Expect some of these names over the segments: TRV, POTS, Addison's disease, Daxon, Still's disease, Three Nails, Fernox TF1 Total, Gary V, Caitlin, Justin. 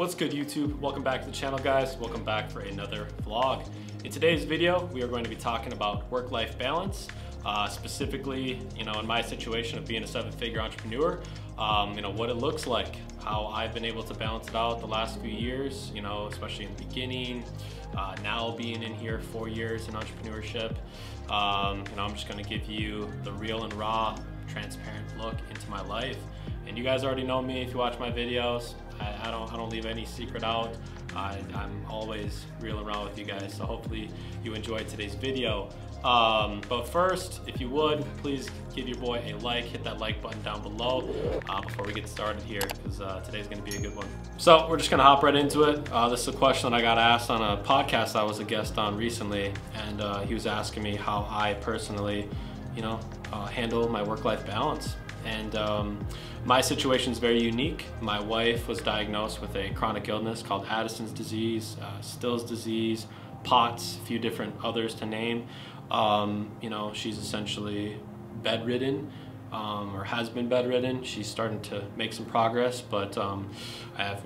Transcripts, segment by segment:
What's good, YouTube? Welcome back to the channel, guys. Welcome back for another vlog. In today's video, we are going to be talking about work-life balance. Specifically, in my situation of being a seven-figure entrepreneur, what it looks like, how I've been able to balance it out the last few years, especially in the beginning, now being in here 4 years in entrepreneurship. I'm just gonna give you the real and raw, transparent look into my life. And you guys already know me if you watch my videos. I don't leave any secret out. I'm always reeling around with you guys, so hopefully you enjoyed today's video. But first, if you would, please give your boy a like, hit that like button down below before we get started here, because today's gonna be a good one. So we're just gonna hop right into it. This is a question that I got asked on a podcast I was a guest on recently, and he was asking me how I personally handle my work-life balance. And my situation is very unique. My wife was diagnosed with a chronic illness called Addison's disease, Still's disease, POTS, a few different others to name. She's essentially bedridden, or has been bedridden. She's starting to make some progress, but I have,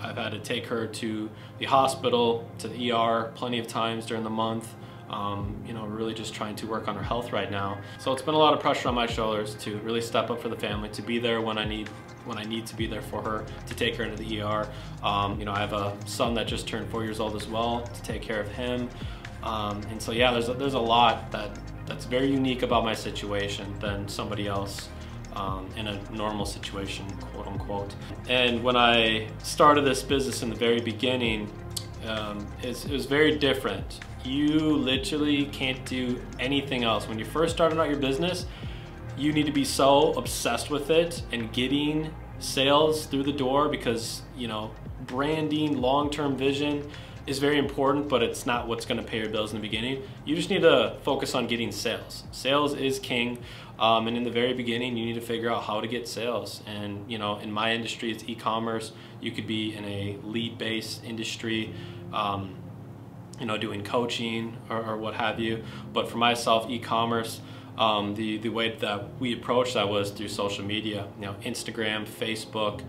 I've had to take her to the hospital, to the ER plenty of times during the month. Really just trying to work on her health right now. So it's been a lot of pressure on my shoulders to really step up for the family, to be there when I need to be there for her, to take her into the ER. I have a son that just turned 4 years old as well, to take care of him. And so yeah, there's a lot that's very unique about my situation than somebody else in a normal situation, quote unquote. And when I started this business in the very beginning, it was very different. You literally can't do anything else. When you're first starting out your business, you need to be so obsessed with it and getting sales through the door, because branding, long-term vision is very important, but it's not what's gonna pay your bills in the beginning. You just need to focus on getting sales. Sales is king, and in the very beginning, you need to figure out how to get sales. And in my industry, it's e-commerce. You could be in a lead-based industry, doing coaching or what have you. But for myself, e-commerce, the way that we approached that was through social media, Instagram, Facebook,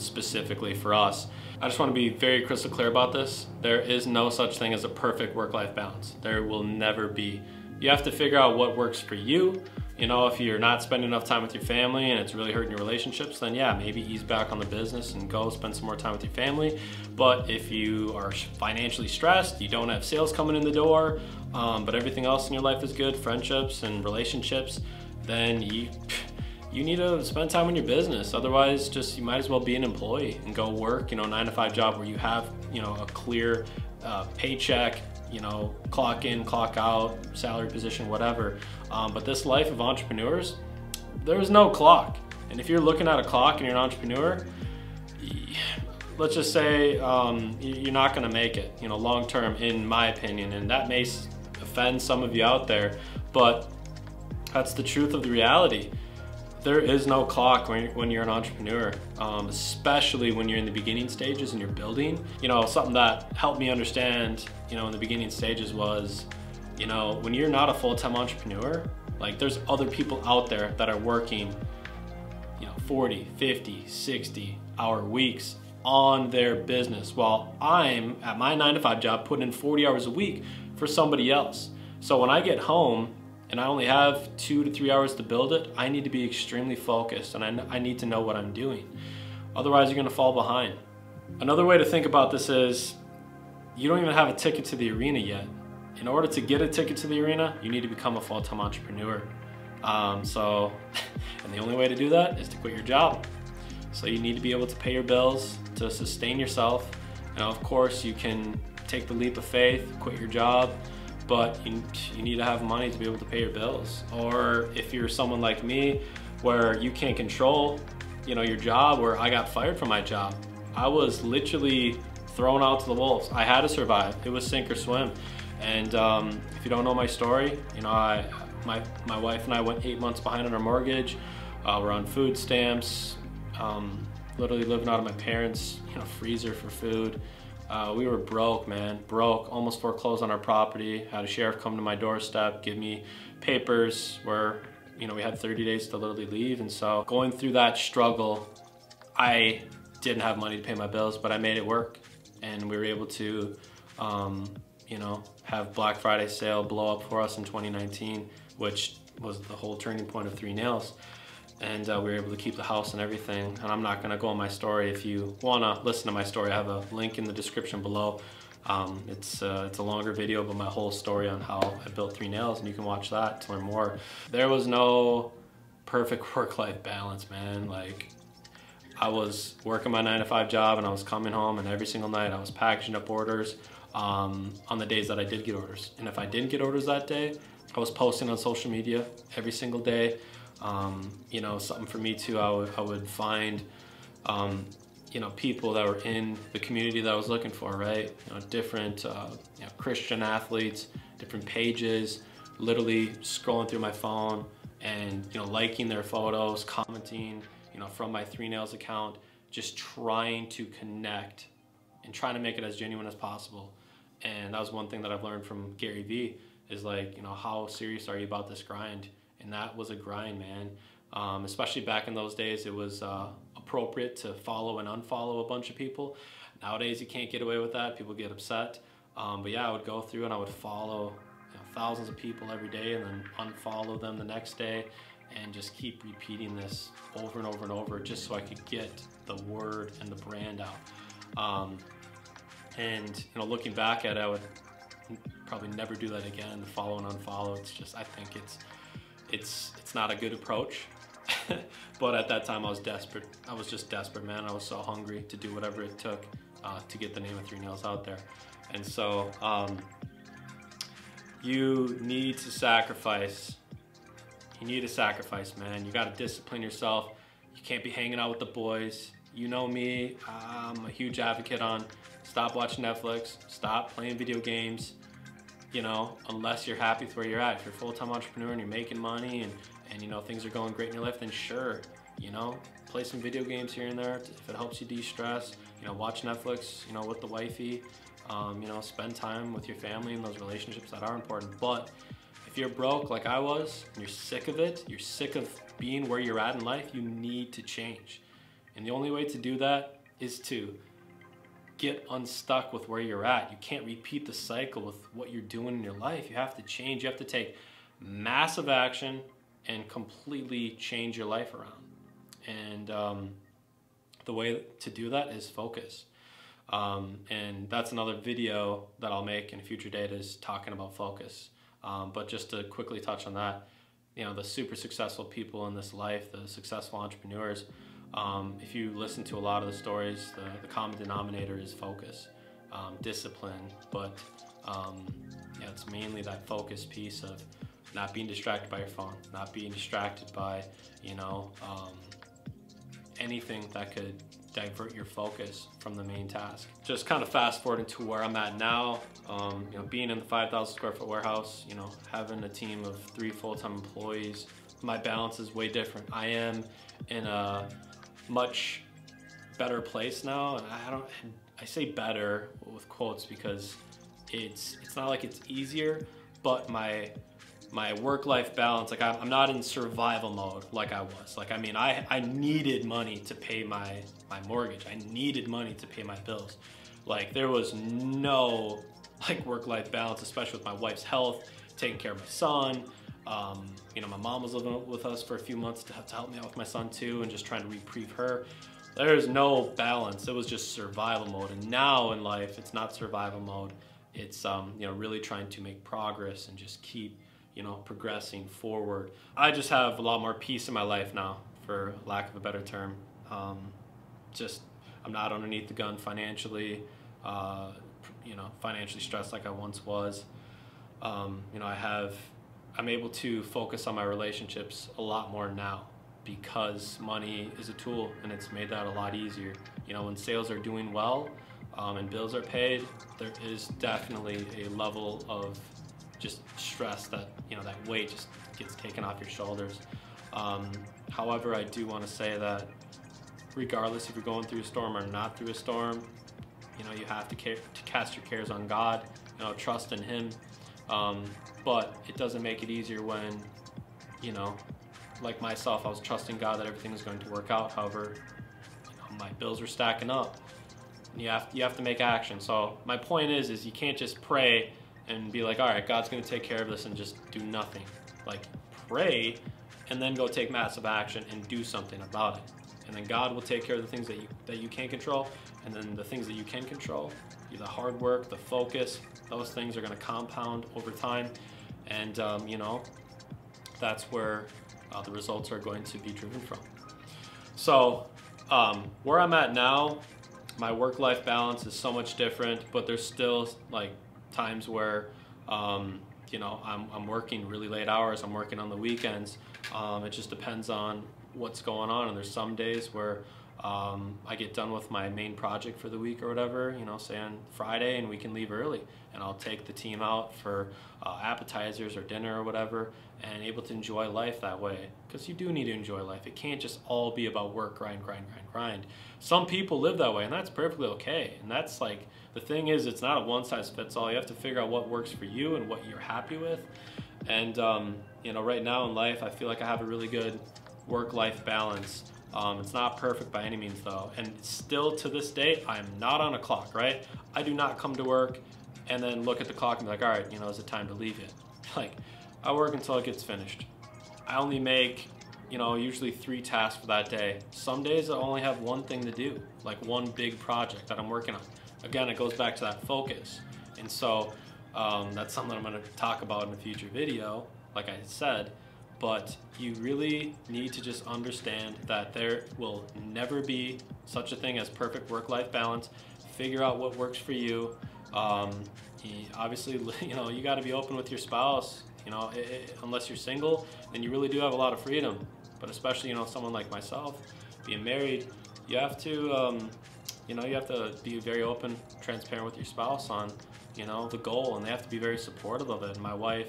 specifically for us. I just want to be very crystal clear about this. There is no such thing as a perfect work-life balance. There will never be. You have to figure out what works for you. If you're not spending enough time with your family and it's really hurting your relationships, then yeah, maybe ease back on the business and go spend some more time with your family. But if you are financially stressed, you don't have sales coming in the door, but everything else in your life is good, friendships and relationships, then you need to spend time in your business. Otherwise, you might as well be an employee and go work, 9-to-5 job where you have, a clear paycheck, clock in, clock out, salary position, whatever. But this life of entrepreneurs, there is no clock. And if you're looking at a clock and you're an entrepreneur, let's just say you're not gonna make it, long term, in my opinion. And that may offend some of you out there, but that's the truth of the reality. There is no clock when you're an entrepreneur, especially when you're in the beginning stages and you're building. Something that helped me understand, in the beginning stages was, when you're not a full-time entrepreneur, like, there's other people out there that are working, 40, 50, 60-hour weeks on their business, while I'm at my 9-to-5 job putting in 40 hours a week for somebody else. So when I get home, and I only have 2 to 3 hours to build it, I need to be extremely focused, and I need to know what I'm doing. Otherwise, you're gonna fall behind. Another way to think about this is, you don't even have a ticket to the arena yet. In order to get a ticket to the arena, you need to become a full-time entrepreneur. And the only way to do that is to quit your job. So you need to be able to pay your bills, to sustain yourself. Of course, you can take the leap of faith, quit your job, but you need to have money to be able to pay your bills. Or if you're someone like me, where you can't control your job, or I got fired from my job. I was literally thrown out to the wolves. I had to survive. It was sink or swim. And if you don't know my story, my wife and I went 8 months behind on our mortgage. We're on food stamps, literally living out of my parents' freezer for food. We were broke, man, broke, almost foreclosed on our property. Had a sheriff come to my doorstep, give me papers where, we had 30 days to literally leave. And so going through that struggle, I didn't have money to pay my bills, but I made it work, and we were able to, you know, have Black Friday sale blow up for us in 2019, which was the whole turning point of Three Nails. And we were able to keep the house and everything. And I'm not gonna go on my story. If you wanna listen to my story, I have a link in the description below. It's a longer video, but my whole story on how I built Three Nails, and you can watch that to learn more. There was no perfect work-life balance, man. Like, I was working my 9-to-5 job, and I was coming home, and every single night I was packaging up orders on the days that I did get orders. And if I didn't get orders that day, I was posting on social media every single day. You know, something for me too, I would find, you know, people that were in the community that I was looking for, right? You know, different you know, Christian athletes, different pages, literally scrolling through my phone and, you know, liking their photos, commenting, you know, from my Three Nails account, just trying to connect and trying to make it as genuine as possible. And that was one thing that I've learned from Gary V is, like, you know, how serious are you about this grind? And that was a grind, man. Especially back in those days, it was appropriate to follow and unfollow a bunch of people. Nowadays, you can't get away with that. People get upset. But yeah, I would go through and I would follow, you know, thousands of people every day and then unfollow them the next day and just keep repeating this over and over and over just so I could get the word and the brand out. And, you know, looking back at it, I would probably never do that again, follow and unfollow. It's just, I think it's not a good approach. But at that time I was desperate. I was just desperate, man. I was so hungry to do whatever it took to get the name of Three Nails out there. And so you need to sacrifice. You need to sacrifice, man. You gotta discipline yourself. You can't be hanging out with the boys. You know me, I'm a huge advocate on stop watching Netflix, stop playing video games. You know, unless you're happy with where you're at. If you're a full-time entrepreneur and you're making money and you know, things are going great in your life, then sure, you know, play some video games here and there if it helps you de-stress. You know, watch Netflix, you know, with the wifey. You know, spend time with your family and those relationships that are important. But if you're broke like I was, and you're sick of it, you're sick of being where you're at in life, you need to change. And the only way to do that is to get unstuck with where you're at. You can't repeat the cycle with what you're doing in your life. You have to change. You have to take massive action and completely change your life around. And the way to do that is focus. And that's another video that I'll make in a future date is talking about focus. But just to quickly touch on that, you know, the super successful people in this life, the successful entrepreneurs, if you listen to a lot of the stories, the common denominator is focus, discipline, but yeah, it's mainly that focus piece of not being distracted by your phone, not being distracted by, you know, anything that could divert your focus from the main task. Just kind of fast forwarding to where I'm at now, you know, being in the 5,000 square foot warehouse, you know, having a team of 3 full-time employees, my balance is way different. I am in a much better place now, and I say better with quotes because it's not like it's easier, but my work-life balance, like I'm not in survival mode like I was. Like, I mean, I needed money to pay my mortgage. I needed money to pay my bills. Like, there was no like work-life balance, especially with my wife's health, taking care of my son. You know, my mom was living with us for a few months to help me out with my son too, and just trying to reprieve her. There's no balance. It was just survival mode. And now in life, it's not survival mode. It's, you know, really trying to make progress and just keep, you know, progressing forward. I just have a lot more peace in my life now, for lack of a better term. Just, I'm not underneath the gun financially, you know, financially stressed like I once was. You know, I'm able to focus on my relationships a lot more now because money is a tool and it's made that a lot easier. You know, when sales are doing well and bills are paid, there is definitely a level of just stress that, you know, that weight just gets taken off your shoulders. However, I do want to say that regardless if you're going through a storm or not through a storm, you know, you have to cast your cares on God, you know, trust in Him. But it doesn't make it easier when, you know, like myself, I was trusting God that everything was going to work out. However, you know, my bills are stacking up. And you have to make action. So my point is you can't just pray and be like, all right, God's going to take care of this, and just do nothing. Like, pray and then go take massive action and do something about it. And then God will take care of the things that you can't control. And then the things that you can control, the hard work, the focus, those things are going to compound over time. And, that's where the results are going to be driven from. So where I'm at now, my work-life balance is so much different, but there's still like times where, I'm working really late hours. I'm working on the weekends. It just depends on what's going on. And there's some days where I get done with my main project for the week or whatever, say on Friday, and we can leave early, and I'll take the team out for appetizers or dinner or whatever, and able to enjoy life that way, because you do need to enjoy life. It can't just all be about work, grind. Some people live that way, and that's perfectly okay. And that's like, the thing is, it's not a one-size-fits-all. You have to figure out what works for you and what you're happy with. And right now in life, I feel like I have a really good work-life balance. It's not perfect by any means, though. And still to this day, I'm not on a clock, right? I do not come to work and then look at the clock and be like, all right, is it time to leave yet? Like, I work until it gets finished. I only make, usually 3 tasks for that day. Some days I only have 1 thing to do, like 1 big project that I'm working on. Again, it goes back to that focus. And so that's something I'm going to talk about in a future video, like I said. But you really need to just understand that there will never be such a thing as perfect work-life balance. Figure out what works for you. Obviously, you got to be open with your spouse. Unless you're single, then you really do have a lot of freedom. But especially, someone like myself, being married, you have to, you have to be very open, transparent with your spouse on, the goal, and they have to be very supportive of it. And my wife,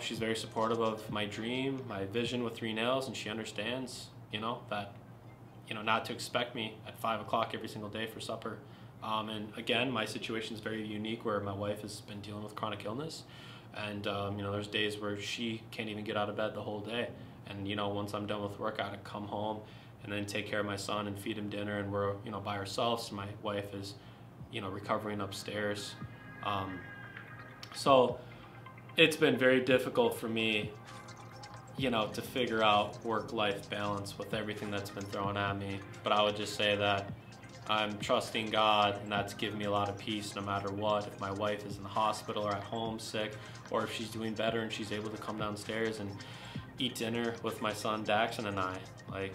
she's very supportive of my dream, my vision with Three Nails, and she understands, that, not to expect me at 5 o'clock every single day for supper. And again, my situation is very unique, where my wife has been dealing with chronic illness, and there's days where she can't even get out of bed the whole day. And once I'm done with work, I gotta come home and then take care of my son and feed him dinner, and we're by ourselves. My wife is, recovering upstairs. So it's been very difficult for me, to figure out work-life balance with everything that's been thrown at me. But I would just say that I'm trusting God, and that's given me a lot of peace no matter what. If my wife is in the hospital or at home sick, or if she's doing better and she's able to come downstairs and eat dinner with my son Daxon and I, like,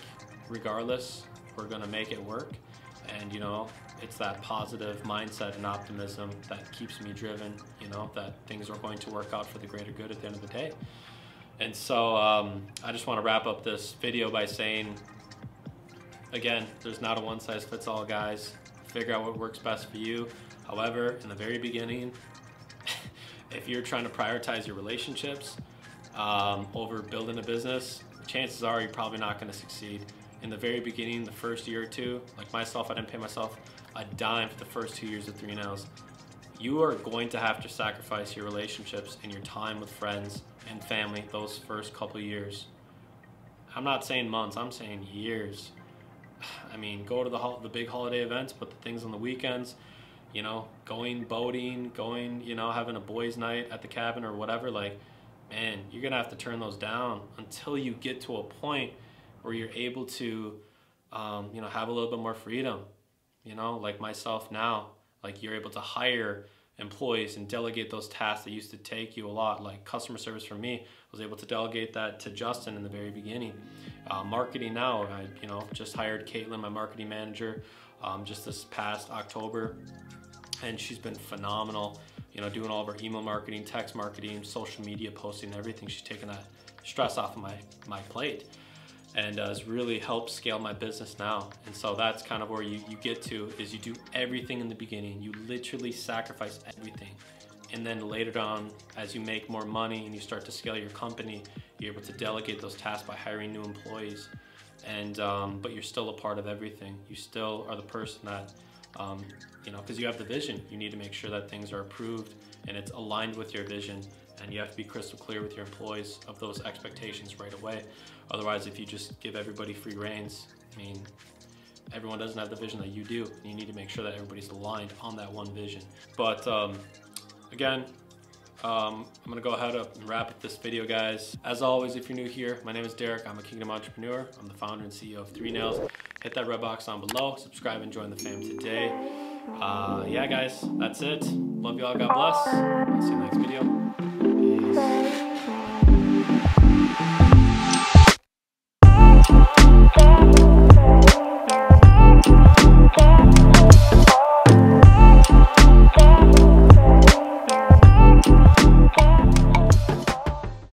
regardless, we're gonna make it work. And it's that positive mindset and optimism that keeps me driven, that things are going to work out for the greater good at the end of the day. And so I just want to wrap up this video by saying, again, there's not a one-size-fits-all, guys. Figure out what works best for you. However, in the very beginning, if you're trying to prioritize your relationships over building a business, chances are you're probably not going to succeed. In the very beginning, the first year or two, like myself, I didn't pay myself a dime for the first 2 years of Three Nails. You are going to have to sacrifice your relationships and your time with friends and family those first couple years. I'm not saying months, I'm saying years. I mean, go to the big holiday events, but the things on the weekends, going boating, going, having a boys' night at the cabin or whatever, like, man, you're gonna have to turn those down until you get to a point where you're able to, have a little bit more freedom. Like myself now, like, you're able to hire employees and delegate those tasks that used to take you a lot. Like customer service for me, I was able to delegate that to Justin in the very beginning. Marketing now, I just hired Caitlin, my marketing manager, just this past October, and she's been phenomenal. Doing all of our email marketing, text marketing, social media posting, everything. She's taken that stress off of my plate, and has really helped scale my business now. And so that's kind of where you get to, is you do everything in the beginning. You literally sacrifice everything. And then later on, as you make more money and you start to scale your company, you're able to delegate those tasks by hiring new employees. And, but you're still a part of everything. You still are the person that, because you have the vision, you need to make sure that things are approved and it's aligned with your vision. And you have to be crystal clear with your employees of those expectations right away. Otherwise, if you just give everybody free reins, I mean, everyone doesn't have the vision that you do. You need to make sure that everybody's aligned on that one vision. But again, I'm gonna go ahead and wrap up this video, guys. As always, if you're new here, my name is Derek. I'm a Kingdom Entrepreneur. I'm the founder and CEO of Three Nails. Hit that red box down below, subscribe and join the fam today. Yeah, guys, that's it. Love y'all, God bless. I'll see you in the next video. Peace.